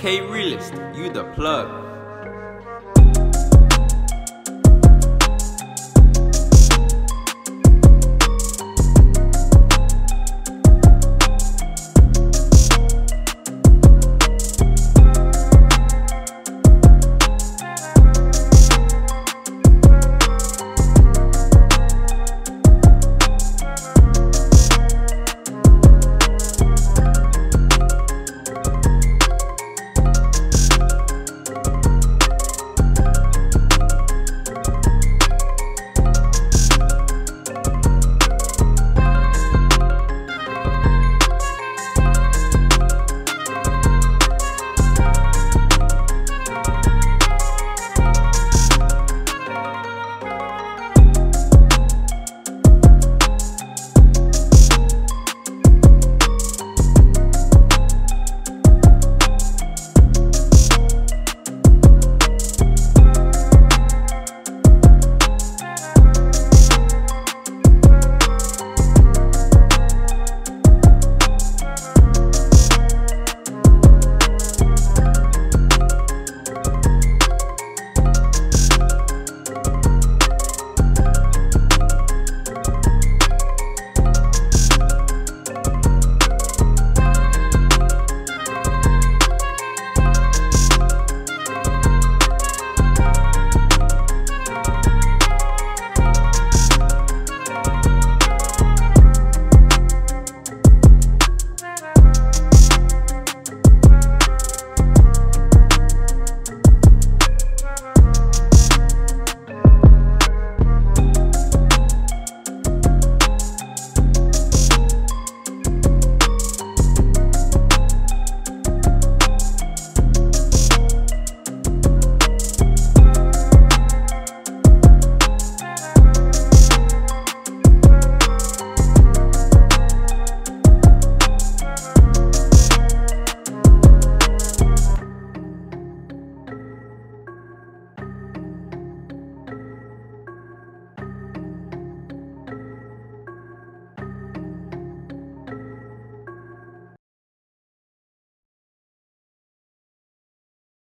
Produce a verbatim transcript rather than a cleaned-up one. K Realist, you the plug.